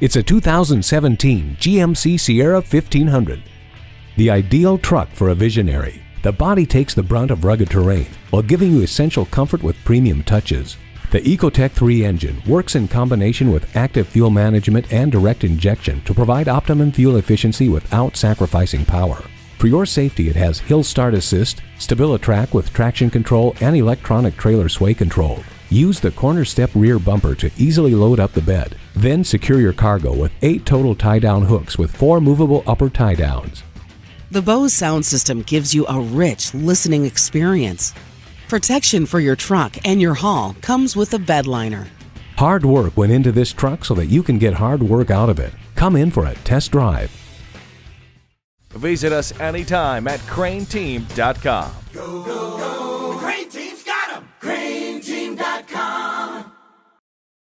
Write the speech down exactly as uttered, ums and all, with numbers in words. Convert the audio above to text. It's a two thousand seventeen G M C Sierra fifteen hundred. The ideal truck for a visionary, the body takes the brunt of rugged terrain while giving you essential comfort with premium touches. The EcoTec three engine works in combination with active fuel management and direct injection to provide optimum fuel efficiency without sacrificing power. For your safety, it has hill start assist, StabiliTrak with traction control, and electronic trailer sway control. Use the corner step rear bumper to easily load up the bed. Then secure your cargo with eight total tie-down hooks with four movable upper tie-downs. The Bose sound system gives you a rich listening experience. Protection for your truck and your haul comes with a bed liner. Hard work went into this truck so that you can get hard work out of it. Come in for a test drive. Visit us anytime at crain team dot com.